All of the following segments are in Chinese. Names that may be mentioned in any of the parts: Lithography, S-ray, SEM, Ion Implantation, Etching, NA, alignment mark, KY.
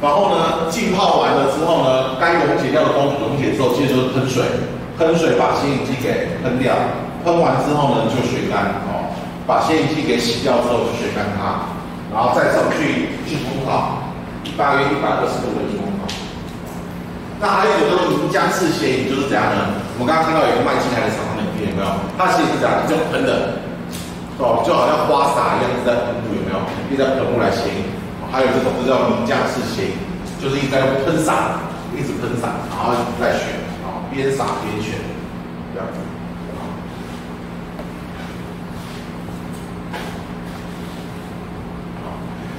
然后呢，浸泡完了之后呢，该溶解掉的东西溶解之后，接着就是喷水，喷水把显影剂给喷掉，喷完之后呢就水干哦，把显影剂给洗掉之后就水干它，然后再上去去烘烤，大约120度的去烘烤。那还有一个凝浆式显影就是怎样呢？我们刚刚看到有个卖青苔的厂商影片有没有？它显影是怎样？就喷的哦，就好像花洒一样在喷雾有没有？一直在喷雾来显影。 还有这种就叫凝浆式显影，就是一直在喷洒，一直喷洒，然后再选，啊，边洒边选，这样子。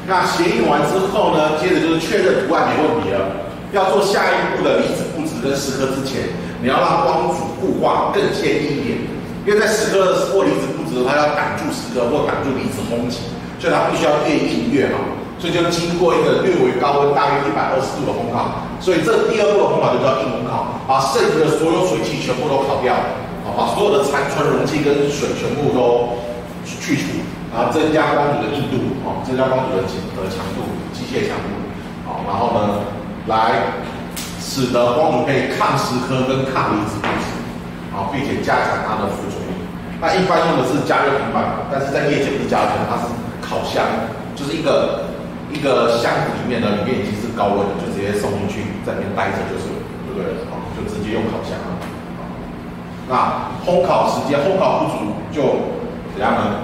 那显影完之后呢，接着就是确认图案没问题了，要做下一步的离子布置跟蚀刻之前，你要让光阻固化更坚硬一点，因为在蚀刻或离子布置，它要挡住蚀刻或挡住离子轰击，所以它必须要越硬越好。 所以就经过一个略微高温，大约120度的烘烤，所以这第二步的烘烤就叫硬烘烤，把剩余的所有水汽全部都烤掉，好，把所有的残存溶剂跟水全部都去除，然后增加光阻的硬度，哦，增加光阻的强度，机械强度，好，然后呢，来使得光阻可以抗蚀刻跟抗离子布置，好，并且加强它的附着力。那一般用的是加热平板，但是在业界不是加热平板，它是烤箱，就是一个箱子里面呢，里面已经是高温了，就直接送进去，在里面待着就是就对了，啊，就直接用烤箱了。那烘烤时间，烘烤不足就怎样呢？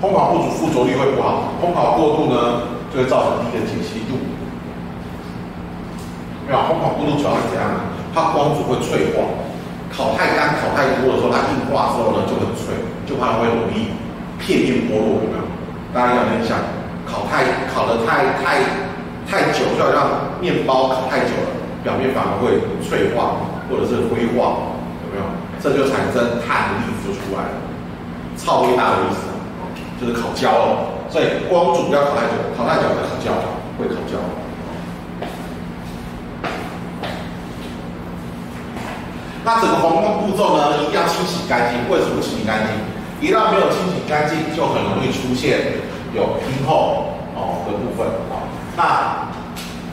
烘烤不足附着力会不好，烘烤过度呢就会造成低的解析度。没有，烘烤过度主要是怎样呢？它光阻会脆化，烤太干、烤太多的时候，它硬化之后呢就很脆，就怕会容易片面剥落，有没有？大家有印象？ 烤得太久，就好像面包烤太久了，表面反而会脆化或者是灰化，有没有？这就产生碳粒就出来了，超微大的意思，就是烤焦了。所以光阻不要烤太久，烤太久会烤焦，会烤焦。那整个烘烤步骤呢，一定要清洗干净。为什么清洗干净？一旦没有清洗干净，就很容易出现。 有平后哦的部分啊、哦，那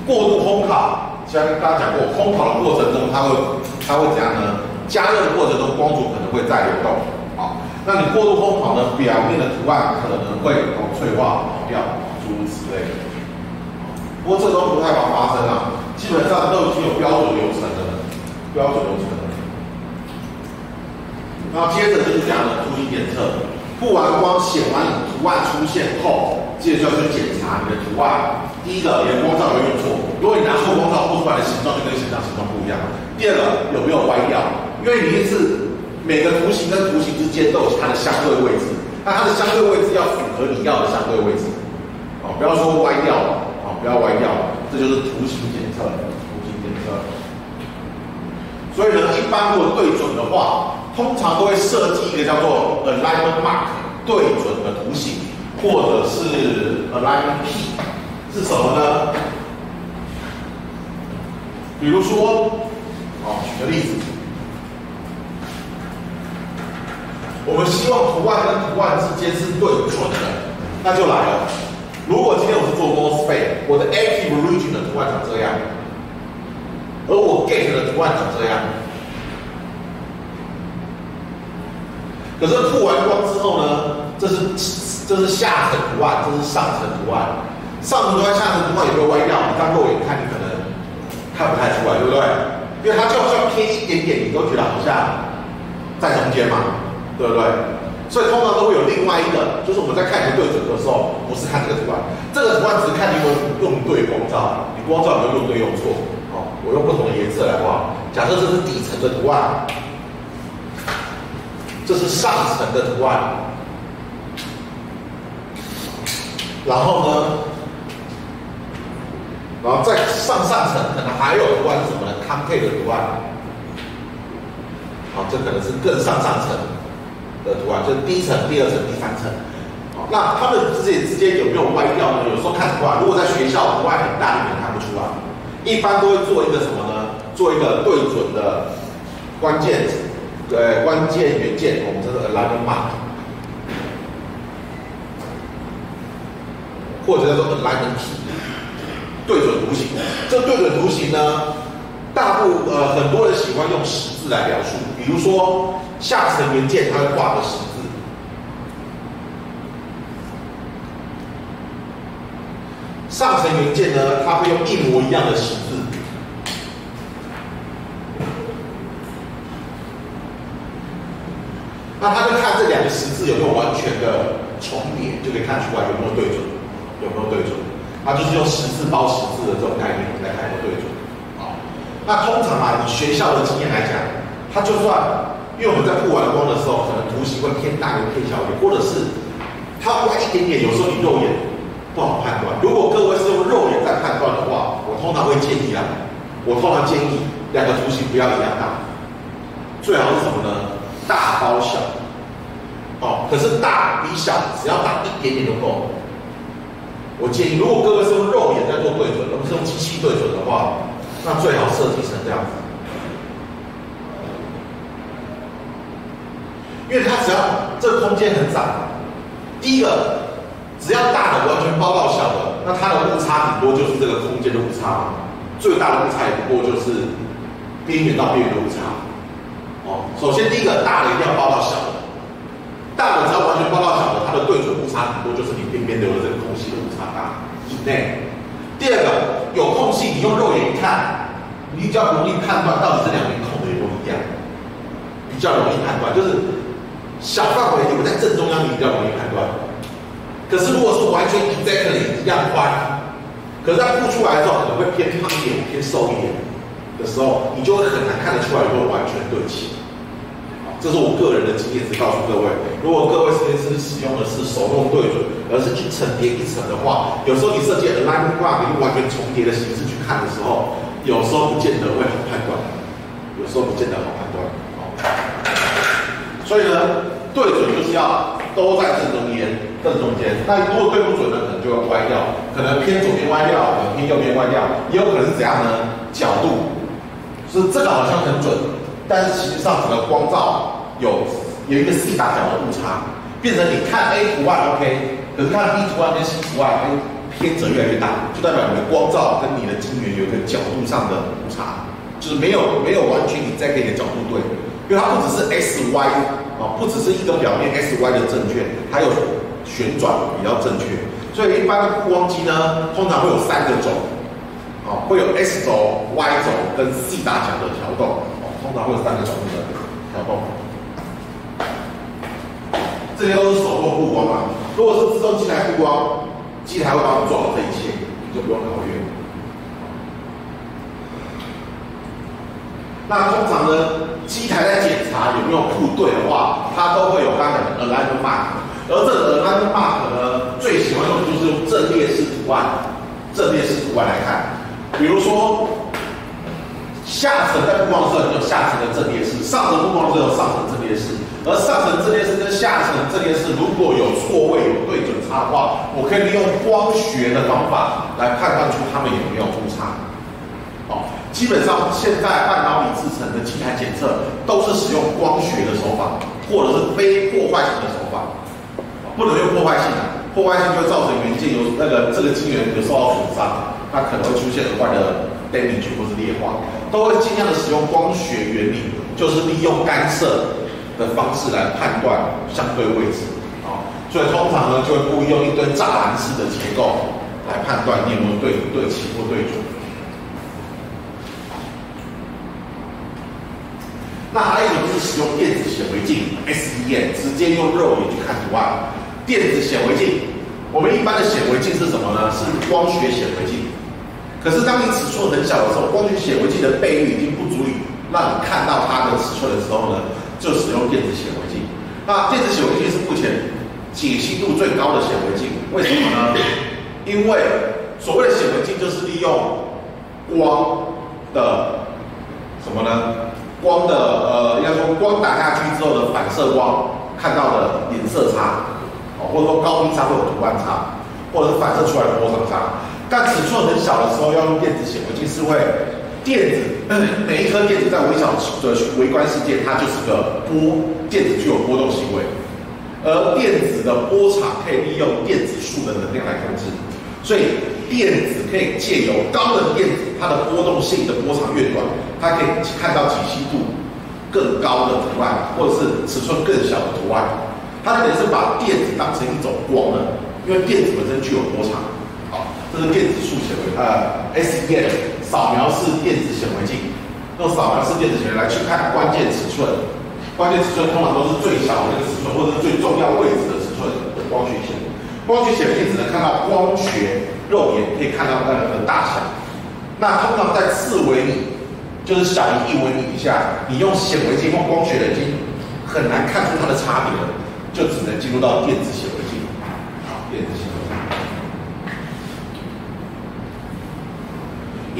过度烘烤，像刚刚讲过，烘烤的过程中它会怎样呢？加热的过程中光阻可能会再流动啊、哦，那你过度烘烤呢，表面的图案可能会脆化跑掉，诸如此类的。不过这都不太好发生啊，基本上都已经有标准流程了，标准流程了。然后接着就是讲的图形检测。 布完光显完图案出现后，接着就要去检查你的图案。第一个，你的光照有没有错？如果你拿错光照，布出来的形状就跟现场形状不一样。第二个，有没有歪掉？因为你是每个图形跟图形之间都有它的相对位置，那它的相对位置要符合你要的相对位置。哦，不要说歪掉了，哦，不要歪掉了，这就是图形检测。图形检测。所以呢，一般如果对准的话。 通常都会设计一个叫做 alignment mark 对准的图形，或者是 alignment key 是什么呢？比如说，哦，举个例子，我们希望图案跟图案之间是对准的，那就来了。如果今天我是做 Morse Bay， 我的 active region 的图案长这样，而我 gate 的图案长这样。 可是曝完光之后呢，这是下层图案，这是上层图案，上层图案、下层图案也会歪掉。你当肉眼看，你可能看不太出来，对不对？因为它就算偏一点点，你都觉得好像在中间嘛，对不对？所以通常都会有另外一个，就是我们在看你对准的时候，不是看这个图案，这个图案只是看你有用对光照，你光照有没有用对用错。哦，我用不同的颜色来画，假设这是底层的图案。 这是上层的图案，然后呢，然后再上上层可能还有图案是什么呢 ？concave 的图案，好，这可能是更上上层的图案，就是第一层、第二层、第三层。好，那它们之间有没有歪掉呢？有时候看图案，如果在学校图案很大，你看不出来。一般都会做一个什么呢？做一个对准的关键词。 对，关键元件，我们这是 alignment mark， 或者叫做 alignment key，对准图形。这对准图形呢，很多人喜欢用十字来描述，比如说下层元件它会画个十字。 上层元件呢，它会用一模一样的十字。那他就看这两个十字有没有完全的重叠，就可以看出来有没有对准，有没有对准。它就是用十字包十字的这种概念来看有没有对准。好，那通常啊，以学校的经验来讲，它就算因为我们在布完光的时候，可能图形会偏大一点、偏小一点，或者是它歪一点点，有时候你肉眼 不好判断。如果各位是用肉眼在判断的话，我通常会建议啊，两个图形不要一样大，最好是什么呢？大包小。哦，可是大比小，只要大一点点就够。我建议，如果各位是用肉眼在做对准，而不是用机器对准的话，那最好设计成这样子，因为它只要这空间很窄，第一个。 只要大的完全包到小的，那它的误差顶多就是这个空间的误差，最大的误差也不过就是边缘到边缘的误差。哦，首先第一个大的一定要包到小的，大的只要完全包到小的，它的对准误差顶多就是你边边留的这个空隙的误差大以内。第二个有空隙，你用肉眼一看，你比较容易判断到底这两边空的有没有一样，比较容易判断，就是小范围有在正中央，你比较容易判断。 可是，如果是完全 exactly 一样宽，可是它布出来的时候可能会偏胖一点、偏瘦一点的时候，你就会很难看得出来有没有完全对齐。这是我个人的经验，只告诉各位。如果各位设计师使用的是手动对准，而是一层叠一层的话，有时候你设计 alignment mark 用完全重叠的形式去看的时候，有时候不见得会好判断，有时候不见得好判断。所以呢，对准就是要都在正中间。 正中间，那如果对不准呢，可能就会歪掉，可能偏左边歪掉，可能偏右边歪掉，也有可能是怎样呢？角度，就是这个好像很准，但是其实上整个光照有一个 C 大小的误差，变成你看 A 图案 OK， 可是看 B 图案跟 C 图案偏折越来越大，就代表你的光照跟你的晶圆有一个角度上的误差，就是没有完全你在给你的角度对，因为它不只是 S Y 啊，不只是一个表面 S Y 的正确，还有 旋转比较正确，所以一般的曝光机呢，通常会有三个轴，哦，会有 S 轴、Y 轴跟 C 大小的调动，哦，通常会有三个轴的调动。这些都是手动曝光啊，如果是自动机台曝光，机台会帮你做好这一切，你就不用考虑。那通常呢，机台在检查有没有曝对的话，它都会有刚才的 alignment mark。 而这个 alignment mark 呢，最喜欢用的就是用阵列式图案，来看。比如说，下层在曝光的时候有下层的阵列式，上层曝光的时候有上层阵列式。而上层阵列式跟下层阵列式如果有错位、有对准差的话，我可以利用光学的方法来判断出它们有没有误差。哦，基本上现在半导体制成的机台检测都是使用光学的手法，或者是非破坏型的手法。 不能用破坏性的，破坏性就会造成元件有这个晶圆有受到损伤，那可能会出现额外的 damage 或是裂化，都会尽量的使用光学原理，就是利用干涉的方式来判断相对位置啊、哦，所以通常呢就会故意用一堆栅栏式的结构来判断你有没有对齐或对准。那还有一种是使用电子显微镜 SEM 直接用肉眼去看图案。 电子显微镜，我们一般的显微镜是什么呢？是光学显微镜。可是当你尺寸很小的时候，光学显微镜的倍率已经不足以让你看到它的尺寸的时候呢，就使用电子显微镜。那电子显微镜是目前解析度最高的显微镜，为什么呢？因为所谓的显微镜就是利用光的什么呢？光的应该说光打下去之后的反射光看到的颜色差。 或者说高低差或者图案差，或者是反射出来的波长差。但尺寸很小的时候，要用电子显微镜是会电子，每一颗电子在微小的微观世界，它就是个波，电子具有波动行为，而电子的波长可以利用电子束的能量来控制。所以电子可以借由高的电子，它的波动性的波长越短，它可以看到解析度更高的图案，或者是尺寸更小的图案。它等于是把电子当成一种光呢，因为电子本身具有波长。好，这是电子束显微SEM 扫描式电子显微镜，用扫描式电子显微来去看关键尺寸。关键尺寸通常都是最小的尺寸，或者是最重要位置的尺寸的光学显微。 光学显微镜只能看到光学，肉眼可以看到它的大小。那通常在4微米，就是小于1微米以下，你用显微镜或光学的已经很难看出它的差别了，就只能进入到电子显微镜。好，电子显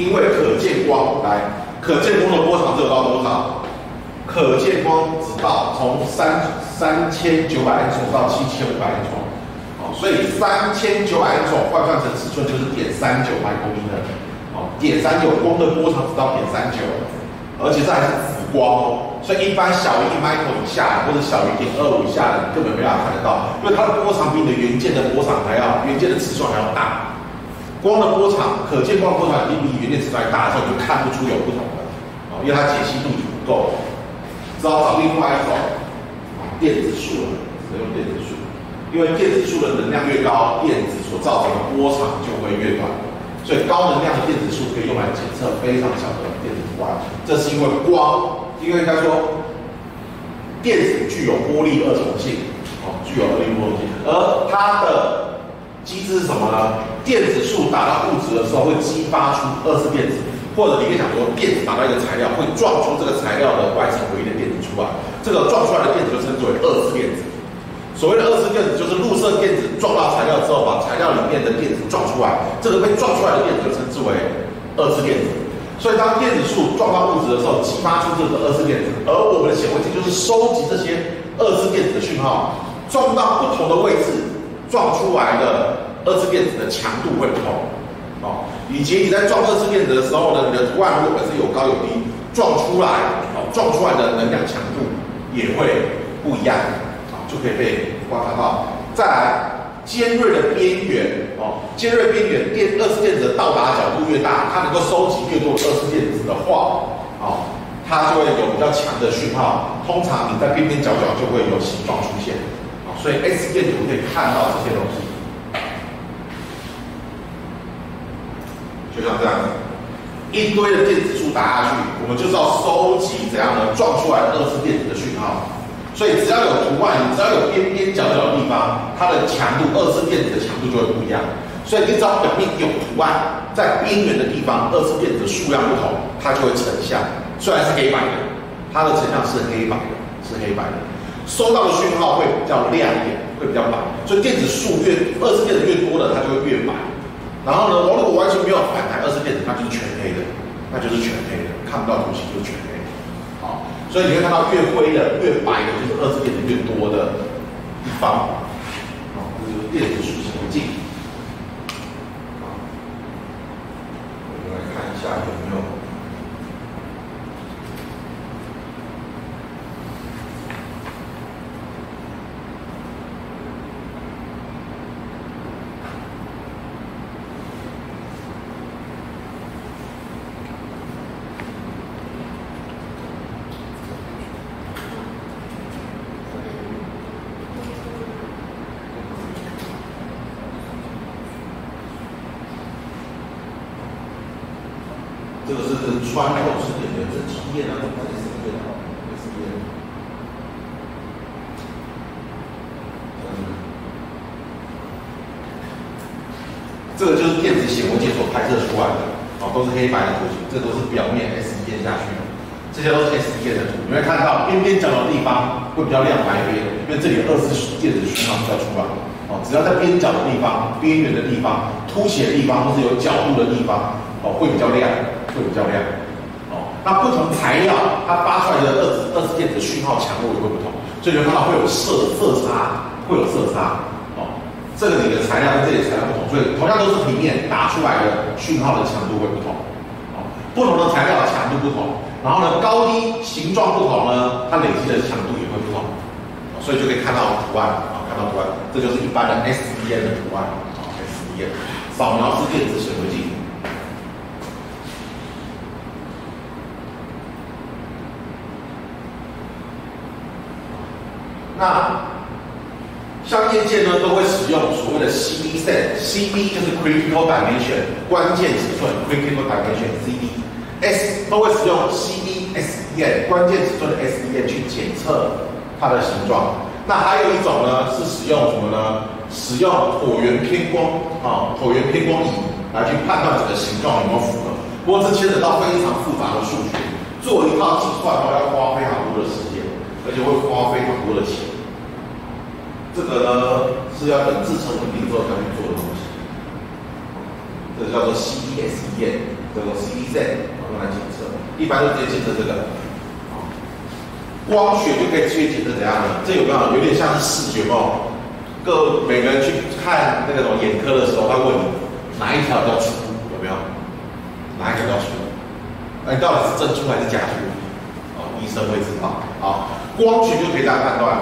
微镜，因为可见光来，可见光的波长只有到多少？可见光直到从3900英寸到7500英寸。 所以3900英寸换算成尺寸就是0.39 micrometer， 哦，0.39光的波长直到0.39，而且这还是紫光哦，所以一般小于1 micron 以下或者小于0.25以下的，你根本没办法看得到，因为它的波长比你的原件的波长还要，原件的尺寸还要大，光的波长，可见光的波长已经比原件尺寸还大的时候，你就看不出有不同了，哦，因为它解析度不够，只好找另外一种电子束了，使用电子束。 因为电子束的能量越高，电子所造成的波长就会越短，所以高能量的电子束可以用来检测非常小的电子图案。这是因为光，因为他说电子具有波粒二重性，哦，具有波粒二重性。而它的机制是什么呢？电子束打到物质的时候，会激发出二次电子，或者你可以想说，电子打到一个材料，会撞出这个材料的外层唯一的电子出来，这个撞出来的电子就称之为二次电子。 所谓的二次电子就是入射电子撞到材料之后，把材料里面的电子撞出来，这个被撞出来的电子就称之为二次电子。所以当电子束撞到物质的时候，激发出这个二次电子，而我们的显微镜就是收集这些二次电子的讯号，撞到不同的位置，撞出来的二次电子的强度会不同。哦，以及你在撞二次电子的时候呢，你的图案如果本身有高有低，撞出来，哦，撞出来的能量强度也会不一样。 就可以被观察到。再来，尖锐的边缘哦，尖锐边缘二次电子的到达角度越大，它能够收集越多的二次电子的话，哦，它就会有比较强的讯号。通常你在边边角角就会有形状出现，哦，所以 X 线图可以看到这些东西，就像这样子，一堆的电子束打下去，我们就是要收集怎样呢？撞出来的二次电子的讯号。 所以只要有图案，只要有边边角角的地方，它的强度，二次电子的强度就会不一样。所以你只要表面有图案，在边缘的地方，二次电子的数量不同，它就会成像。虽然是黑白的，它的成像是黑白的，是黑白的，收到的讯号会比较亮一点，会比较白。所以电子数越二次电子越多的，它就会越白。然后呢，我如果完全没有反弹二次电子，它就是全黑的，那就是全黑的，看不到图形就是全黑。 所以你会看到越灰的、越白的，就是二次电子越多的地方。哦，这就是电子束显微镜。好，我们来看一下有没有。穿透式电流，这体验啊，这是体验啊，这是体验。这个就是电子显微镜所拍摄出来的，哦，都是黑白的图形，这都是表面 SEM 下去的，这些都是 SEM 的图。你会看到边边角角的地方会比较亮白边，因为这里二次电子讯号比较出来。哦，只要在边角的地方、边缘的地方、凸起的地方或是有角度的地方，哦，会比较亮，会比较亮。 那不同材料，它发出来的二次电子讯号强弱也会不同，所以你会看到会有色差，会有色差哦。这个你的材料跟这里材料不同，所以同样都是平面打出来的讯号的强度会不同哦。不同的材料的强度不同，然后呢高低形状不同呢，它累积的强度也会不同，哦、所以就可以看到图案啊、哦，看到图案，这就是一般的 SEM 的图案啊、哦、，SEM。扫描式电子显微镜。那像业界呢，都会使用所谓的 CD 就是 critical dimension 关键尺寸 critical dimension CD，S 都会使用 CDSEM 关键尺寸的 SEM 去检测它的形状。那还有一种呢，是使用什么呢？使用椭圆偏光啊，椭圆偏光仪来去判断这个形状有没有符合。不过这牵扯到非常复杂的数学，做一套计算都要花非常多的时间。 而且会花非常多的钱，这个呢是要等制程稳定之后才去做的东西，这叫做 CDSEM， 叫做 CDSEM， 用来检测，一般都直接检测这个。光学就可以去检测怎样的？这有没有？有点像视觉哦。每个人去看那种眼科的时候，他问你哪一条叫粗，有没有？哪一条叫粗？哎，到底是正粗还是假粗？哦，医生会知道。好。 光学就可以这样判断，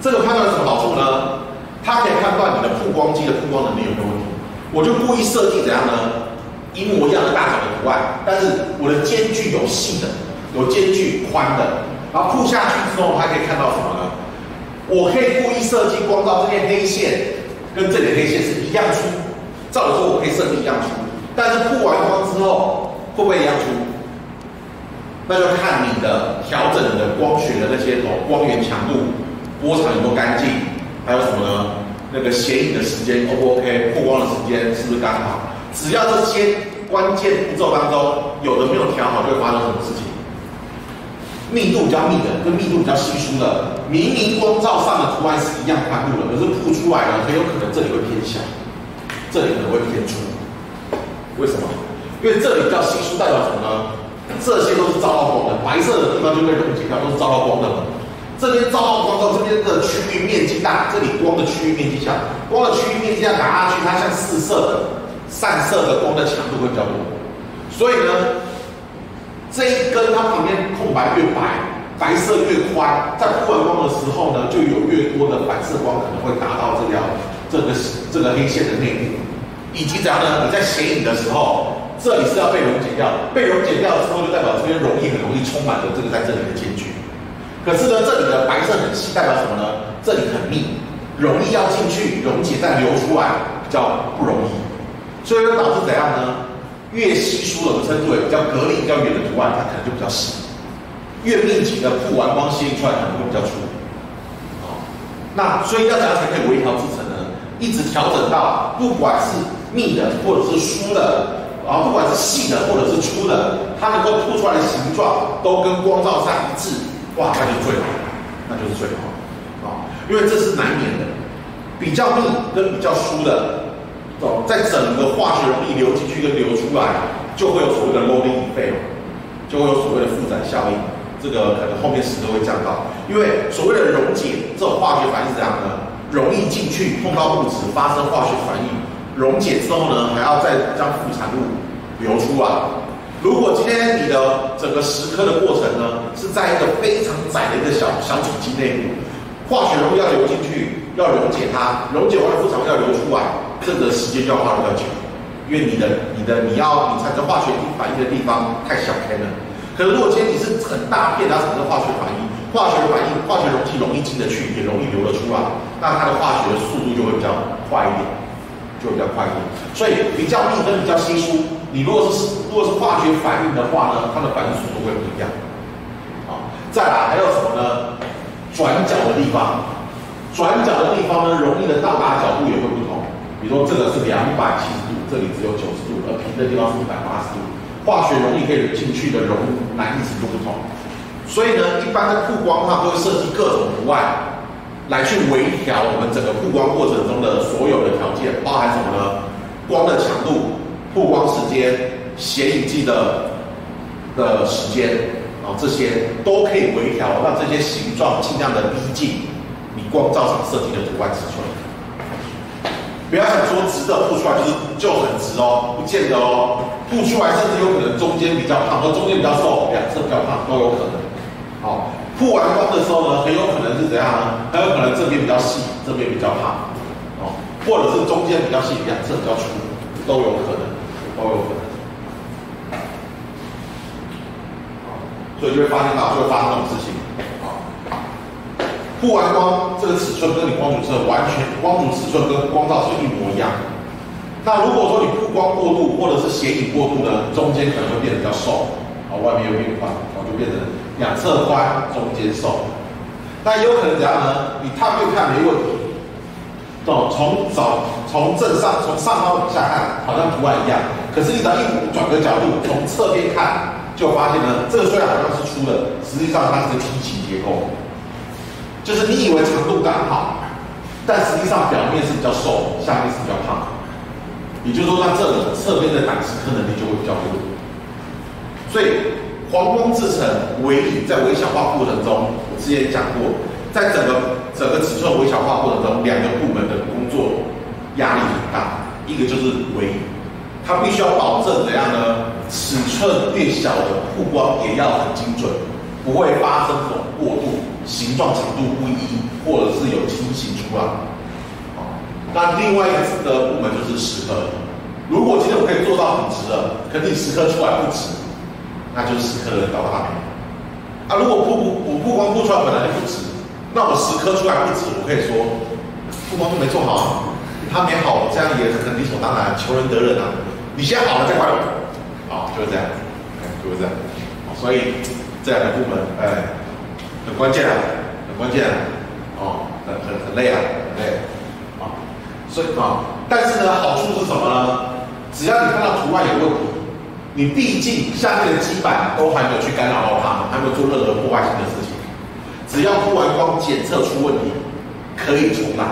这个判断有什么好处呢？它可以判断你的曝光机的曝光能力有没有问题。我就故意设计怎样呢？一模一样的大小的图案，但是我的间距有细的，有间距宽的。然后曝下去之后，它可以看到什么呢？我可以故意设计光到这边黑线跟这里黑线是一样粗，照理说我可以设计一样粗，但是曝完光之后会不会一样粗？ 那就看你的调整你的光学的那些光源强度、波长有没有干净，还有什么呢？那个显影的时间 O 不 OK？ 曝光的时间是不是刚好？只要这些关键步骤当中有的没有调好，就会发生什么事情？密度比较密的跟密度比较稀疏的，明明光照上的图案是一样宽度的，可是曝出来呢，很有可能这里会偏小，这里可能会偏粗。为什么？因为这里比较稀疏，代表什么呢？ 这些都是照到光的，白色的地方就被溶解掉，都是照到光的了。这边照到光到这边的区域面积大，这里光的区域面积小，光的区域面积大打下去，它像四射的、散射的光的强度会比较多。所以呢，这一根它旁边空白越白，白色越宽，在曝完光的时候呢，就有越多的反射光可能会打到这个黑线的内部，以及怎样呢？你在显影的时候。 这里是要被溶解掉，被溶解掉之后，就代表这边溶液很容易充满了这个在这里的间距。可是呢，这里的白色很细，代表什么呢？这里很密，溶液要进去溶解再流出来比较不容易，所以就导致怎样呢？越稀疏的，我们称之为比较隔离比较远的图案，它可能就比较细；越密集的曝完光吸引出来，可能会比较粗。好，那所以要怎样才可以微调制程呢？一直调整到不管是密的或者是疏的。 然后不管是细的或者是粗的，它能够曝出来的形状都跟光照上一致，哇，那就最好，那就是最好啊、哦！因为这是难免的，比较密跟比较疏的，在整个化学溶液流进去跟流出来，就会有所谓的 loading effect， 就会有所谓的负载效应。这个可能后面时都会讲到，因为所谓的溶解这种化学反应是怎样呢？溶液进去碰到物质发生化学反应。 溶解之后呢，还要再将副产物流出啊。如果今天你的整个蚀刻的过程呢，是在一个非常窄的一个小体积内部，化学溶液要流进去，要溶解它，溶解完的副产物要流出来，这个时间就要花比较久，因为你产生化学反应的地方太小开了。可是如果今天你是很大片，它产生化学反应，化学溶剂容易进得去，也容易流得出来，那它的化学速度就会比较快一点。 就比较快一点，所以比较密跟比较稀疏，你如果是化学反应的话呢，它的反应速度会不一样。啊，再来还有什么呢？转角的地方，转角的地方呢，溶液的到达角度也会不同。比如说这个是270度，这里只有90度，而平的地方是180度。化学溶液可以进去的溶难易程度不同，所以呢，一般在曝光它都会设计各种图案。 来去微调我们整个曝光过程中的所有的条件，包含什么呢？光的强度、曝光时间、显影剂的时间啊、这些都可以微调，让这些形状尽量的逼近你光照上设计的图案尺寸。不要想说直的曝出来就很直哦，不见得哦。曝出来甚至有可能中间比较胖，或中间比较瘦，两侧比较胖都有可能。好、哦。 曝完光的时候呢，很有可能是怎样呢？很有可能这边比较细，这边比较胖，哦，或者是中间比较细，两侧比较粗，都有可能，都有可能。所以就会发现到，就会发生这种事情。曝完光这个尺寸跟你光谱是完全，光谱尺寸跟光照是一模一样。那如果说你曝光过度或者是斜影过度呢，中间可能会变得比较瘦，啊，外面又变宽，然后就变成两侧宽，中间瘦。那也有可能怎样呢？你探面看没问题，哦，从正上从上方往下看，好像图案一样，可是你只要一转个角度，从侧边看，就发现呢，这个虽然好像是粗的，实际上它是梯形结构。 就是你以为长度刚好，但实际上表面是比较瘦，下面是比较胖。也就是说，它这里侧边的挡蚀刻能力就会比较弱。所以黄光制成微影在微小化过程中，我之前讲过，在整个尺寸微小化过程中，两个部门的工作压力很大。一个就是微影，它必须要保证怎样呢？尺寸越小的曝光也要很精准，不会发生这种过度。 形状、长度不一，或者是有畸形出来。那另外一个部门就是蚀刻。如果今天我可以做到很直的，可是你蚀刻出来不直，那就是蚀刻的人倒大霉。啊，如果我不光不出来本来就不直，那我蚀刻出来不直，我可以说不光没做好，他没好，这样也很理所当然，求人得人啊。你先好了再怪我，啊，就是这样，就是这样。所以这两个部门，哎。 很关键啊，很关键啊，哦，很累啊，很累啊，所以啊，但是呢，好处是什么呢？只要你看到图案有问题，你毕竟下面的基板都还没有去干扰到它，还没有做任何破坏性的事情。只要曝完光检测出问题，可以重来，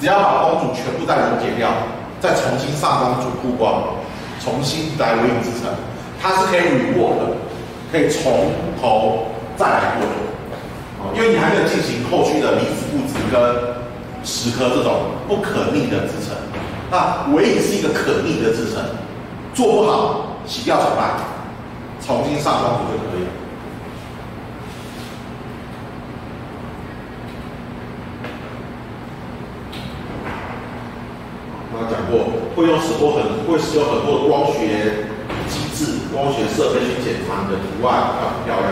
只要把光阻全部再溶解掉，再重新上光阻曝光，重新来微影制成，它是可以 rework 的，可以从头再来过的。 因为你还没有进行后续的离子布置跟蚀刻这种不可逆的制程，那微影是一个可逆的制程，做不好洗掉重来，重新上光谱就可以了。刚刚讲过，会使用很多光学机制、光学设备去检查你的图案漂不漂亮，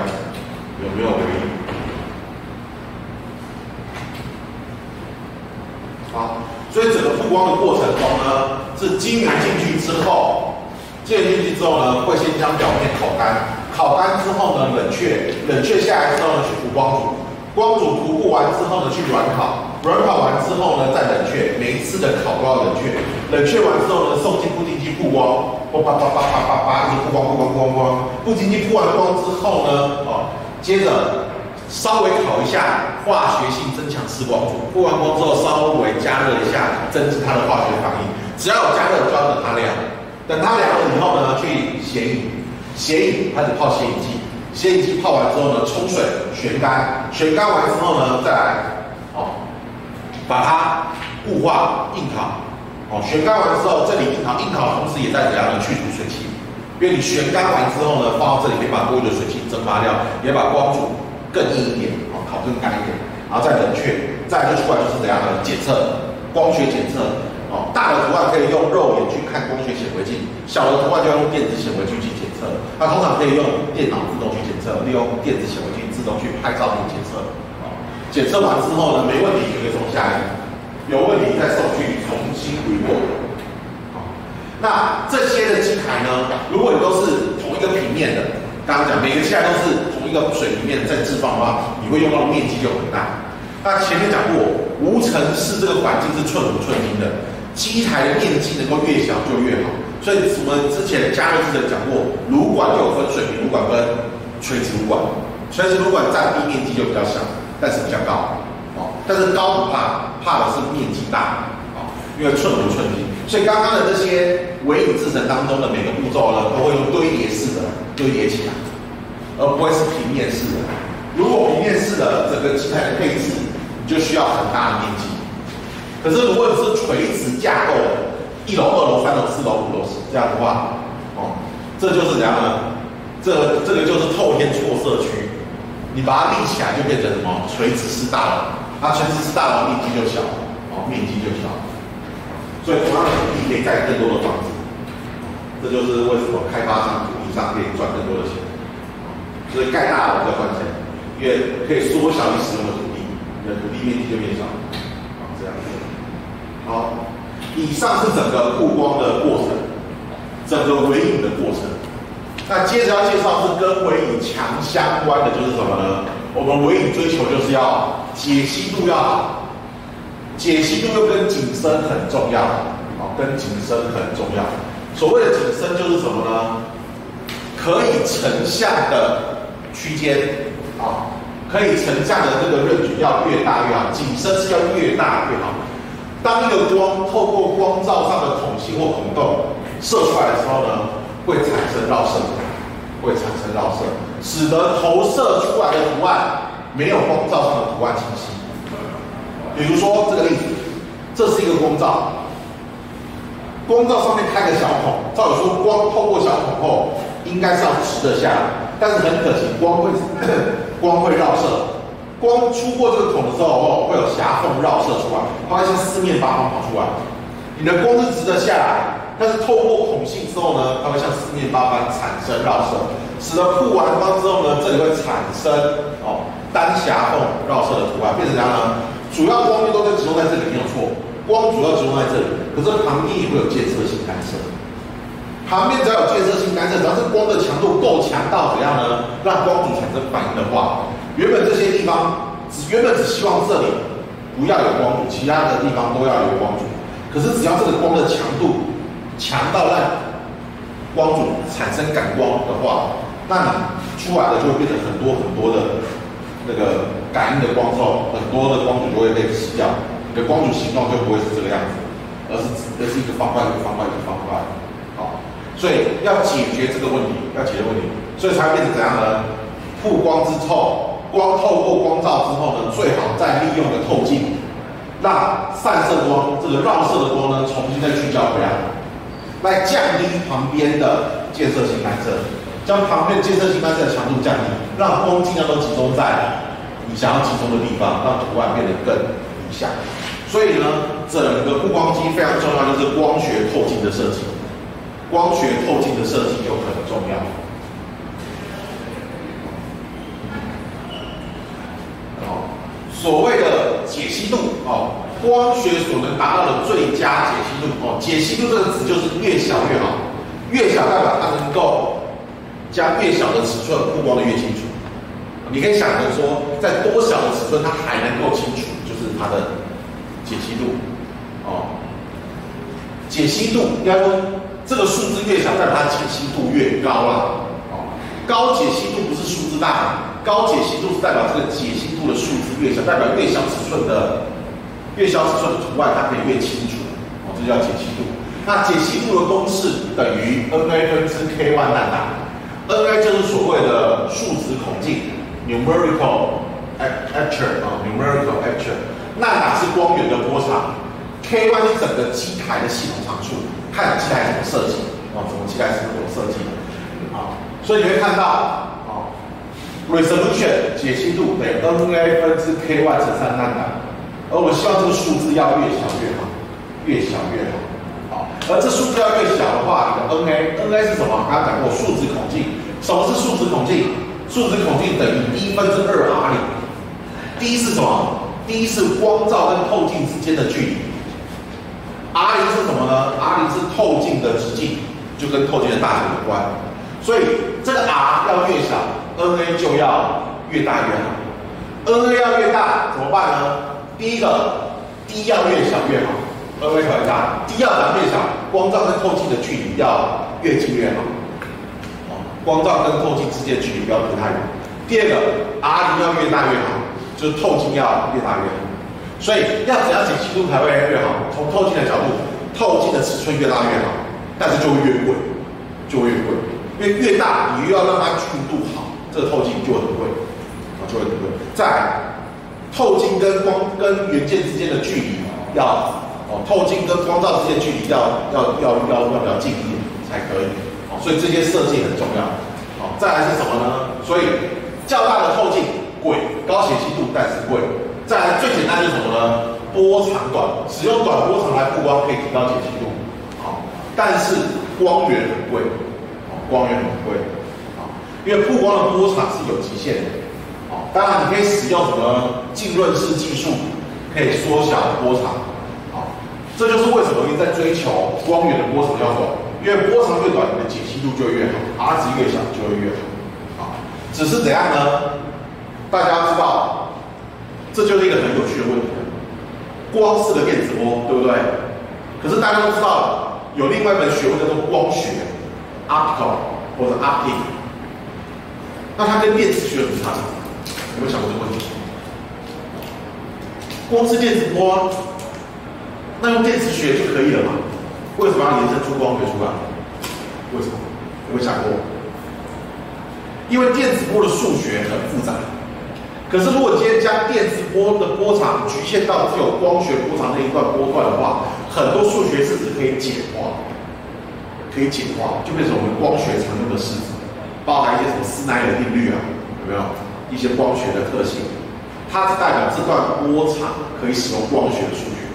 有没有微影。 好，所以整个曝光的过程中呢，是晶圆进去之后，晶圆进去之后呢，会先将表面烤干，烤干之后呢，冷却，冷却下来之后呢，去涂光阻，光阻涂布完之后呢，去软烤，软烤完之后呢，再冷却，每一次的烤都要冷却，冷却完之后呢，送进固定机曝光，叭叭叭叭叭叭，一直曝光曝光曝光，固定机曝完光之后呢，哦，接着。 稍微烤一下化学性增强式光阻，曝完光之后稍微加热一下，增进它的化学反应。只要有加热，就要等它凉。等它凉了以后呢，去显影，显影开始泡显影剂，显影剂泡完之后呢，冲水旋干，旋干完之后呢，再来哦，把它固化硬烤。哦，旋干完之后，这里硬烤，硬烤同时也在怎样呢？去除水汽，因为你旋干完之后呢，放到这里可以把多余的水汽蒸发掉，也把光阻。 更硬一点，哦，烤更干一点，然后再冷却，再就出来就是怎样的检测，光学检测，哦，大的图案可以用肉眼去看光学显微镜，小的图案就要用电子显微镜去检测。那通常可以用电脑自动去检测，利用电子显微镜自动去拍照片检测，哦，检测完之后呢，没问题就可以送下来，有问题再送去重新 rework。 那这些的机台呢，如果你都是同一个平面的，刚刚讲每个机台都是同一个水平面在置放的话，你会用到的面积就很大。那前面讲过，无尘室这个环境是寸土寸金的，机台的面积能够越小就越好。所以我们之前加热制程讲过，炉管就有分水平炉管跟垂直炉管，垂直炉管占地面积就比较小，但是比较高。哦，但是高不怕，怕的是面积大。哦，因为寸土寸金。 所以刚刚的这些微影制程当中的每个步骤呢，都会用堆叠式的堆叠起来，而不会是平面式的。如果平面式的整个机台的配置，你就需要很大的面积。可是如果是垂直架构的，1楼、2楼、3楼、4楼、5楼这样的话，哦，这就是怎样呢？这个就是透天错社区，你把它立起来就变成什么？垂直式大楼。那垂直式大楼面积就小，哦，面积就小。 所以同样的土地可以盖更多的房子，这就是为什么开发商、土地商可以赚更多的钱。所以盖大楼比较赚钱，因为可以缩小你使用的土地，你的土地面积就变小。好，这样。好，以上是整个曝光的过程，整个微影的过程。那接着要介绍是跟微影强相关的就是什么呢？我们微影追求就是要解析度要好。 解析度又跟景深很重要，好，跟景深很重要。所谓的景深就是什么呢？可以成像的区间，啊，可以成像的这个range要越大越好，景深是要越大越好。当一个光透过光照上的孔隙或孔洞射出来的时候呢，会产生绕射，会产生绕射，使得投射出来的图案没有光照上的图案清晰。 比如说这个例子，这是一个光罩，光罩上面开个小孔，照理说光透过小孔后应该是要直的下来，但是很可惜光会绕射，光出过这个孔的时候哦，会有狭缝绕射出来，它会像四面八方跑出来。你的光是直的下来，但是透过孔隙之后呢，它会向四面八方产生绕射，使得曝完光之后呢，这里会产生哦单狭缝绕射的图案，变成怎样呢？ 主要光都在集中在这里，没有错。光主要集中在这里，可是旁边也会有建设性干涉。旁边只要有建设性干涉，只要是光的强度够强到怎样呢？让光阻产生反应的话，原本这些地方原本只希望这里不要有光阻，其他的地方都要有光阻。可是只要这个光的强度强到让光阻产生感光的话，那你出来的就会变成很多很多的。 那个感应的光之后，很多的光阻就会被吸掉，你的光阻形状就不会是这个样子，而是一个方块一个方块一个方块，好，所以要解决这个问题，要解决问题，所以才会变成怎样呢？曝光之后，光透过光照之后呢，最好再利用个透镜，让散射光这个绕射的光呢重新再聚焦回来，来降低旁边的建设性干涉。 将旁边建设性干涉的强度降低，让光尽量都集中在你想要集中的地方，让图案变得更理想。所以呢，整个曝光机非常重要，就是光学透镜的设计。光学透镜的设计就很重要。哦，所谓的解析度哦，光学所能达到的最佳解析度哦，解析度这个词就是越小越好，越小代表它能够。 将越小的尺寸曝光的越清楚，你可以想成说，在多小的尺寸它还能够清楚，就是它的解析度，哦，解析度应该说这个数字越小，代表它解析度越高了，哦，高解析度不是数字大，高解析度是代表这个解析度的数字越小，代表越小尺寸的图案它可以越清楚，哦，这叫解析度。那解析度的公式等于 NA 分之 KY 蛋打。 NA 就是所谓的数值孔径 （numerical aperture） 啊 ，numerical aperture。纳是光源的波长 ，KY 是整个机台的系统常数，看你机台怎么设计啊，怎么机台怎么设计啊。所以你会看到啊 ，resolution 解析度等于 NA 分之 KY 乘上纳达，而我希望这个数字要越小越好，越小越好。 而这数字要越小的话，你的 NA 是什么？刚刚讲过数值孔径。什么是数值孔径？数值孔径等于 d 分之 2r0。d 是什么 ？d 是光照跟透镜之间的距离。r0是什么呢 ？r0 是透镜的直径，就跟透镜的大小有关。所以这个 r 要越小 ，NA 就要越大越好。NA 要越大怎么办呢？第一个 ，d 要越小越好。 NA 才会大 ，D 要长越小，光照跟透镜的距离要越近越好。哦，光照跟透镜之间的距离不要隔太远。第二个 ，R0 要越大越好，就是透镜要越大越好。所以要怎样解析度才会越好？从透镜的角度，透镜的尺寸越大越好，但是就会越贵，就会越贵，因为越大你又要让它距离度好，这个透镜就很贵，啊，就会很贵。再来，透镜跟光跟元件之间的距离要。 哦，透镜跟光照之间距离要比较近一点才可以，哦，所以这些设计很重要。哦，再来是什么呢？所以较大的透镜贵，高解析度但是贵。再来最简单是什么呢？波长短，使用短波长来曝光可以提高解析度，好，但是光源很贵，光源很贵，因为曝光的波长是有极限的，当然你可以使用什么浸润式技术，可以缩小波长，这就是为什么你在追求光源的波长要短，因为波长越短，你的解析度就越好 ，R 值越小就会越好，只是怎样呢？大家知道，这就是一个很有趣的问题。 光是个电子波，对不对？可是大家都知道，有另外一门学问叫做光学 （optical） 或者 optic， 那它跟电磁学很像，有没有想过这个问题？光是电子波，那用电磁学就可以了嘛？为什么要延伸出光学出来？为什么？有没有想过？因为电子波的数学很复杂。 可是，如果今天将电磁波的波长局限到只有光学波长那一段波段的话，很多数学式子可以简化，就变成我们光学常用的式子，包含一些什么斯奈尔定律啊，有没有？一些光学的特性，它是代表这段波长可以使用光学的数学。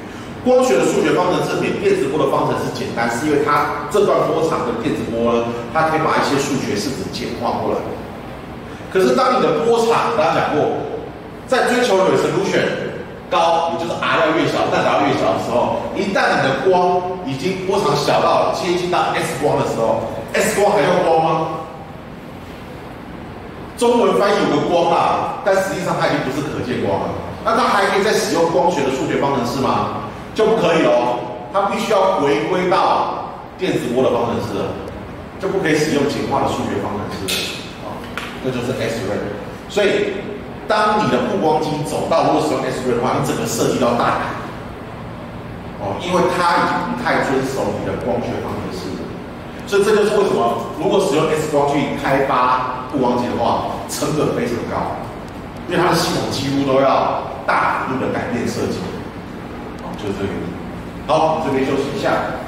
光学的数学方程式比电磁波的方程式简单，是因为它这段波长的电磁波呢，它可以把一些数学式子简化过来。 可是，当你的波长，大家讲过，在追求 resolution 高，也就是 R 要越小，但 R 越小的时候，一旦你的光已经波长小到接近到 S 光的时候 ，S 光还要光吗？中文翻译有个光啦，但实际上它已经不是可见光了。那它还可以再使用光学的数学方程式吗？就不可以哦，它必须要回归到电子波的方程式了，就不可以使用简化的数学方程式了。 那就是 S-ray， 所以当你的曝光机走到如果使用 S-ray 的话，你整个设计到大改哦，因为它已经不太遵守你的光学方程式，所以这就是为什么如果使用 S 光去开发曝光机的话，成本非常高，因为它的系统几乎都要大幅度的改变设计，哦，就是这个原因。好，我们这边休息一下。